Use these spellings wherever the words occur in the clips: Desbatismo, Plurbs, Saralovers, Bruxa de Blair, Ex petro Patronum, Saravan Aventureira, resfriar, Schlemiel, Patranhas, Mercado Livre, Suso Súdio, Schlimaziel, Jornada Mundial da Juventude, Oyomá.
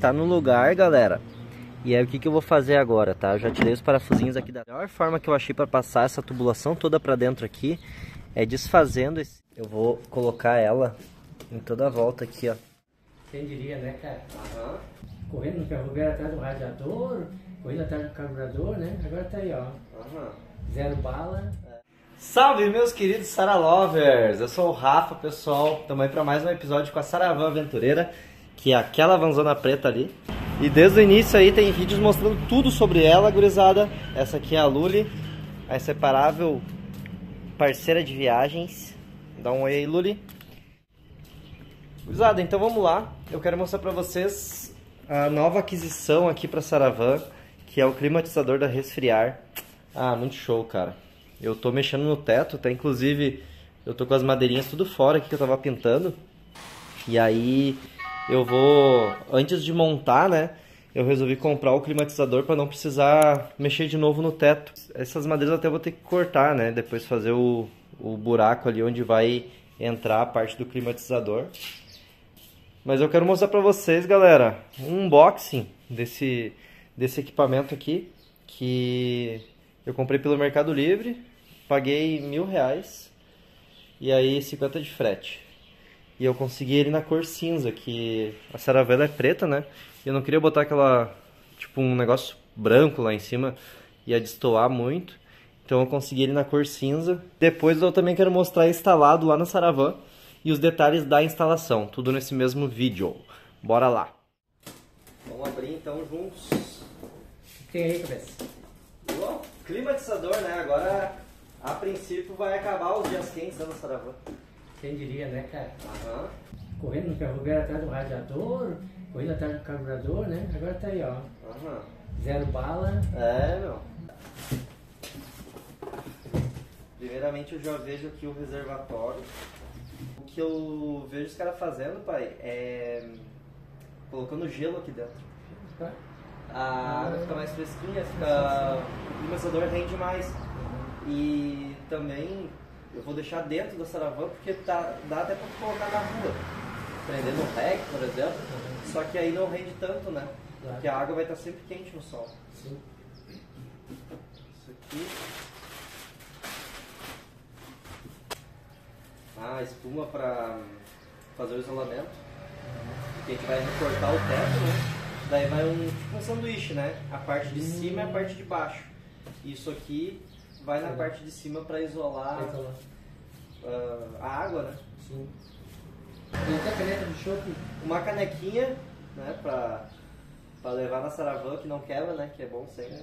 tá no lugar, galera. E aí o que que eu vou fazer agora, tá? Eu já tirei os parafusinhos aqui. Da melhor forma que eu achei para passar essa tubulação toda para dentro aqui é desfazendo esse... Eu vou colocar ela em toda a volta aqui, ó. Quem diria, né, cara? Uhum. Correndo no ferroviário atrás do radiador, correndo atrás do carburador, né? Agora tá aí, ó. Uhum. Zero bala. Salve, meus queridos Saralovers! Eu sou o Rafa, pessoal. Estamos aí para mais um episódio com a Saravan Aventureira, que é aquela vanzona preta ali. E desde o início aí tem vídeos mostrando tudo sobre ela, gurizada. Essa aqui é a Luli, a inseparável parceira de viagens. Dá um oi aí, Luli. Gurizada, então vamos lá. Eu quero mostrar para vocês a nova aquisição aqui para Saravan, que é o climatizador da Resfriar. Ah, muito show, cara. Eu tô mexendo no teto, tá? Inclusive, eu tô com as madeirinhas tudo fora aqui que eu tava pintando. E aí, eu vou... Antes de montar, né? Eu resolvi comprar o climatizador pra não precisar mexer de novo no teto. Essas madeiras até eu vou ter que cortar, né? Depois fazer o buraco ali onde vai entrar a parte do climatizador. Mas eu quero mostrar pra vocês, galera, um unboxing desse equipamento aqui. Que... eu comprei pelo Mercado Livre, paguei R$1.000 e aí 50 de frete. E eu consegui ele na cor cinza, que a Saravan é preta, né? Eu não queria botar aquela, tipo, um negócio branco lá em cima, ia destoar muito. Então eu consegui ele na cor cinza. Depois eu também quero mostrar instalado lá na Saravan e os detalhes da instalação, tudo nesse mesmo vídeo. Bora lá! Vamos abrir então juntos. O que tem aí, cabeça? Bom, climatizador, né? Agora, a princípio, vai acabar os dias quentes dando Saravan. Quem diria, né, cara? Uhum. Correndo no ferroviário atrás do radiador, correndo atrás do carburador, né? Agora tá aí, ó. Uhum. Zero bala. É, meu. Primeiramente, eu já vejo aqui o reservatório. O que eu vejo os caras fazendo, pai, é... colocando gelo aqui dentro. Tá. A água fica mais fresquinha, fica... o climatizador rende mais. E também eu vou deixar dentro da Saravan porque dá até pra colocar na rua, prender no rack, por exemplo. Só que aí não rende tanto, né? Porque a água vai estar sempre quente no sol. Sim. Isso aqui. Ah, espuma pra fazer o isolamento. Porque a gente vai recortar o teto, né? Daí vai tipo um sanduíche, né? A parte de cima e a parte de baixo. Isso aqui vai na parte de cima para isolar a água, né? Sim. Tem até caneta de chope. Uma canequinha, né? Pra levar na Saravan, que não quebra, né? Que é bom sempre.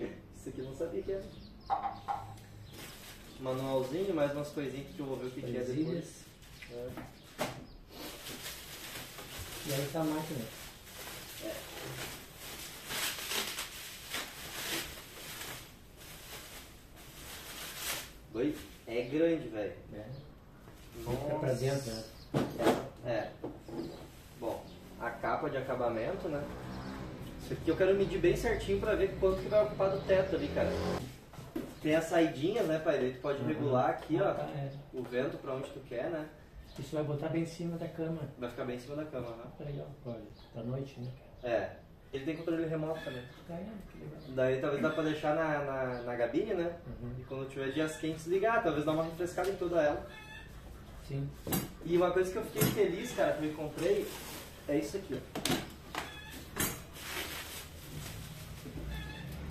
É. Isso aqui eu não sabia que era. Manualzinho, mais umas coisinhas que eu vou ver o que é depois. É. E aí tá a máquina. É. Dois. É grande, velho. É. Nossa. Fica pra dentro, né? É. Bom, a capa de acabamento, né? Isso aqui eu quero medir bem certinho pra ver quanto que vai ocupar do teto ali, cara. Tem as saidinhas, né, pai? Tu pode regular aqui, ó, o vento pra onde tu quer, né? Isso vai botar bem em cima da cama. Vai ficar bem em cima da cama, né? Tá legal, olha. Tá noite, né? É. Ele tem controle remoto também. Daí talvez dá pra deixar na gabine, né? Uhum. E quando tiver dias quentes ligar, talvez dá uma refrescada em toda ela. Sim. E uma coisa que eu fiquei feliz, cara, que eu comprei, é isso aqui, ó.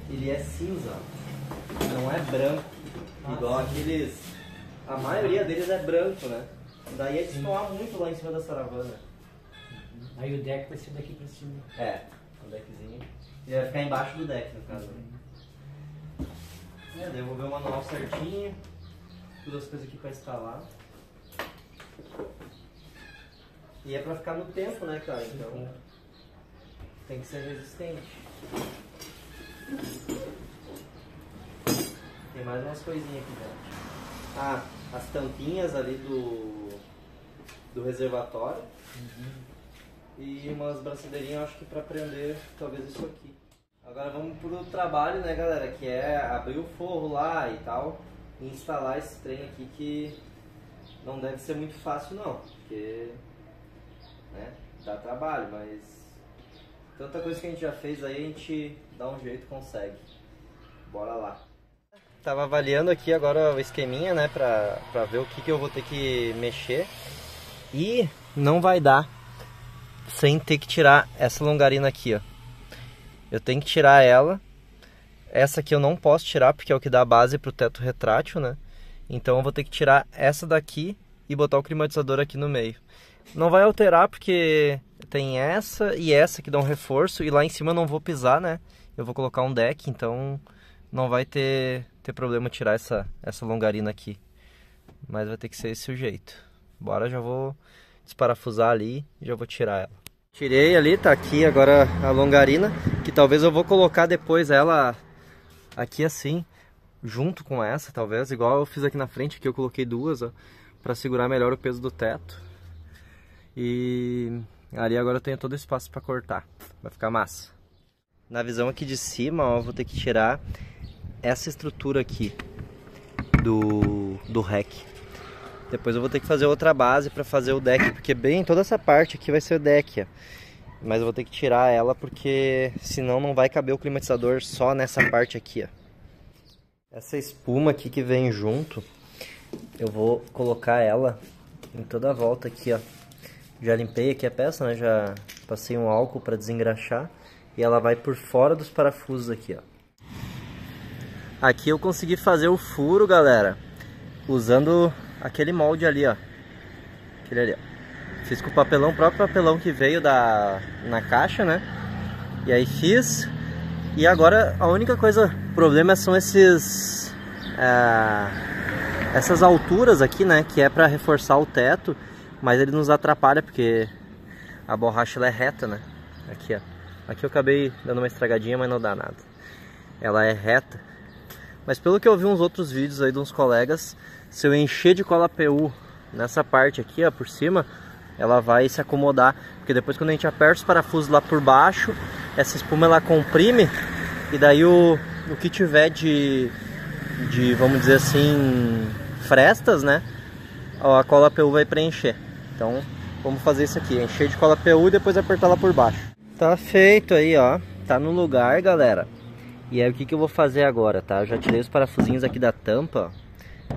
Ele é cinza, não é branco. Igual aqueles... A maioria deles é branco, né? Daí é destoar muito lá em cima da Saravan. Aí o deck vai ser daqui pra cima. É, o deckzinho. Ele vai ficar embaixo do deck, no caso. É, daí eu vou ver o manual certinho. Todas as coisas aqui pra instalar. E é pra ficar no tempo, né, cara? Então tem que ser resistente. Tem mais umas coisinhas aqui dentro. Ah, as tampinhas ali do reservatório. E umas braçadeirinhas, acho que pra prender, talvez, isso aqui. Agora vamos pro trabalho, né, galera? Que é abrir o forro lá e tal. E instalar esse trem aqui, que não deve ser muito fácil, não. Porque, né, dá trabalho, mas Tanta coisa que a gente já fez aí, a gente dá um jeito, consegue. Bora lá. Tava avaliando aqui agora o esqueminha, né, pra ver o que eu vou ter que mexer. E não vai dar sem ter que tirar essa longarina aqui, ó. Eu tenho que tirar ela. Essa aqui eu não posso tirar porque é o que dá a base pro teto retrátil, né? Então eu vou ter que tirar essa daqui e botar o climatizador aqui no meio. Não vai alterar porque tem essa e essa que dão reforço. E lá em cima eu não vou pisar, né? Eu vou colocar um deck, então não vai ter problema tirar essa longarina aqui. Mas vai ter que ser esse o jeito. Bora, já vou desparafusar ali e já vou tirar ela. Tirei ali, tá aqui agora a longarina, que talvez eu vou colocar depois ela aqui assim, junto com essa, talvez, igual eu fiz aqui na frente, que eu coloquei duas, ó, pra segurar melhor o peso do teto. E ali agora eu tenho todo o espaço pra cortar, vai ficar massa. Na visão aqui de cima, ó, eu vou ter que tirar essa estrutura aqui do rack. Depois eu vou ter que fazer outra base pra fazer o deck, porque bem toda essa parte aqui vai ser o deck, ó. Mas eu vou ter que tirar ela porque senão não vai caber o climatizador só nessa parte aqui, ó. Essa espuma aqui que vem junto, eu vou colocar ela em toda a volta aqui, ó. Já limpei aqui a peça, né? Já passei um álcool para desengraxar. E ela vai por fora dos parafusos aqui, ó. Aqui eu consegui fazer o furo, galera, usando aquele molde ali, ó. Aquele ali, ó. Fiz com o papelão, o próprio papelão que veio na caixa, né? E aí fiz. E agora a única coisa, o problema são essas alturas aqui, né, que é para reforçar o teto, mas ele nos atrapalha porque a borracha ela é reta, né, aqui ó, aqui eu acabei dando uma estragadinha, mas não dá nada, ela é reta, mas pelo que eu vi uns outros vídeos aí de uns colegas, se eu encher de cola PU nessa parte aqui ó, por cima, ela vai se acomodar, porque depois quando a gente aperta os parafusos lá por baixo, essa espuma ela comprime e daí o que tiver de, vamos dizer assim, frestas, né? A cola PU vai preencher. Então, vamos fazer isso aqui. Encher de cola PU e depois apertar lá por baixo. Tá feito aí, ó. Tá no lugar, galera. E aí, o que eu vou fazer agora, tá? Eu já tirei os parafusinhos aqui da tampa,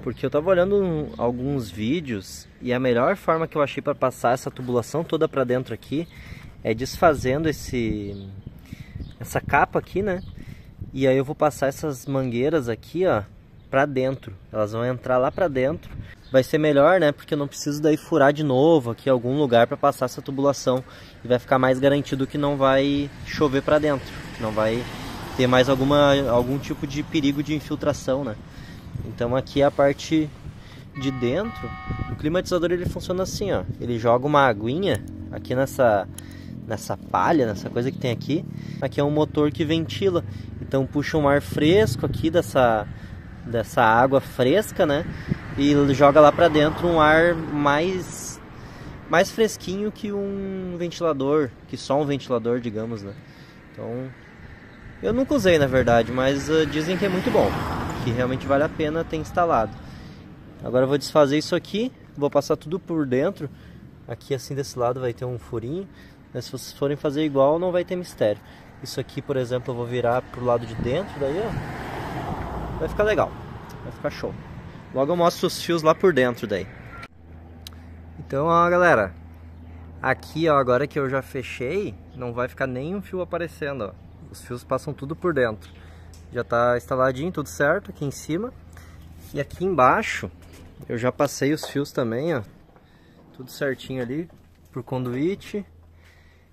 porque eu tava olhando alguns vídeos e a melhor forma que eu achei pra passar essa tubulação toda pra dentro aqui é desfazendo essa capa aqui, né? E aí eu vou passar essas mangueiras aqui, ó, pra dentro. Elas vão entrar lá pra dentro. Vai ser melhor, né? Porque eu não preciso daí furar de novo aqui algum lugar pra passar essa tubulação. E vai ficar mais garantido que não vai chover pra dentro. Não vai ter mais algum tipo de perigo de infiltração, né? Então aqui é a parte de dentro. O climatizador ele funciona assim, ó. Ele joga uma aguinha aqui nessa palha, nessa coisa que tem aqui. Aqui é um motor que ventila. Então puxa um ar fresco aqui dessa água fresca, né? E joga lá pra dentro um ar mais fresquinho que um ventilador, que só um ventilador, digamos, né? Então, eu nunca usei, na verdade, mas dizem que é muito bom, que realmente vale a pena ter instalado. Agora eu vou desfazer isso aqui, vou passar tudo por dentro. Aqui assim desse lado vai ter um furinho, mas se vocês forem fazer igual não vai ter mistério. Isso aqui, por exemplo, eu vou virar pro lado de dentro, daí ó, vai ficar legal, vai ficar show. Logo eu mostro os fios lá por dentro daí. Então ó galera, aqui ó, agora que eu já fechei, não vai ficar nenhum fio aparecendo, ó. Os fios passam tudo por dentro. Já tá instaladinho, tudo certo, aqui em cima. E aqui embaixo, eu já passei os fios também, ó. Tudo certinho ali, por conduíte.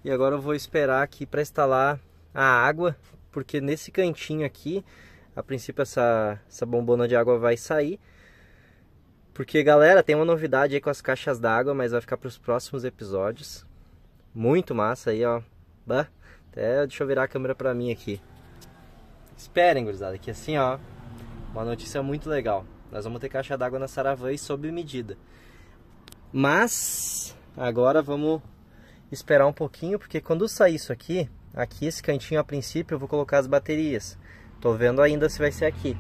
E agora eu vou esperar aqui para instalar a água, porque nesse cantinho aqui, a princípio essa bombona de água vai sair. Porque galera, tem uma novidade aí com as caixas d'água, mas vai ficar para os próximos episódios. Muito massa aí, ó. Bah, até deixa eu virar a câmera para mim aqui. Esperem, gurizada, que assim, ó, uma notícia muito legal. Nós vamos ter caixa d'água na Saravan e sob medida. Mas agora vamos esperar um pouquinho, porque quando sair isso aqui esse cantinho a princípio eu vou colocar as baterias. Tô vendo ainda se vai ser aqui.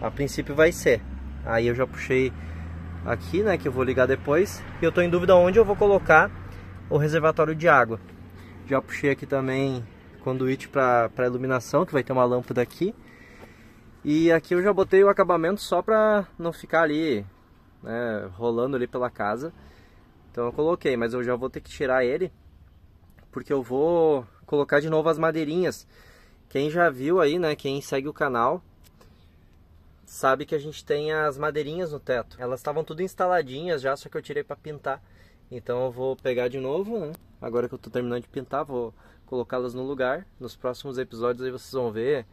A princípio vai ser. Aí eu já puxei aqui, né, que eu vou ligar depois. E eu tô em dúvida onde eu vou colocar o reservatório de água. Já puxei aqui também conduíte para iluminação, que vai ter uma lâmpada aqui. E aqui eu já botei o acabamento só para não ficar ali, né, rolando ali pela casa. Então eu coloquei, mas eu já vou ter que tirar ele, porque eu vou colocar de novo as madeirinhas. Quem já viu aí, né, quem segue o canal, sabe que a gente tem as madeirinhas no teto. Elas estavam tudo instaladinhas já, só que eu tirei para pintar. Então eu vou pegar de novo, né? Agora que eu tô terminando de pintar, vou colocá-las no lugar. Nos próximos episódios aí vocês vão ver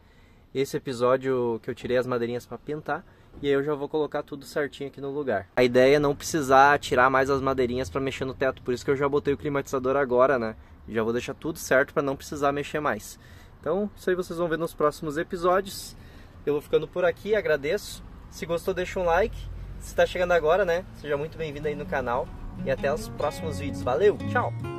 esse episódio que eu tirei as madeirinhas para pintar. E aí eu já vou colocar tudo certinho aqui no lugar. A ideia é não precisar tirar mais as madeirinhas para mexer no teto. Por isso que eu já botei o climatizador agora, né? Já vou deixar tudo certo para não precisar mexer mais. Então, isso aí vocês vão ver nos próximos episódios. Eu vou ficando por aqui, agradeço. Se gostou, deixa um like. Se tá chegando agora, né? Seja muito bem-vindo aí no canal. E até os próximos vídeos. Valeu, tchau!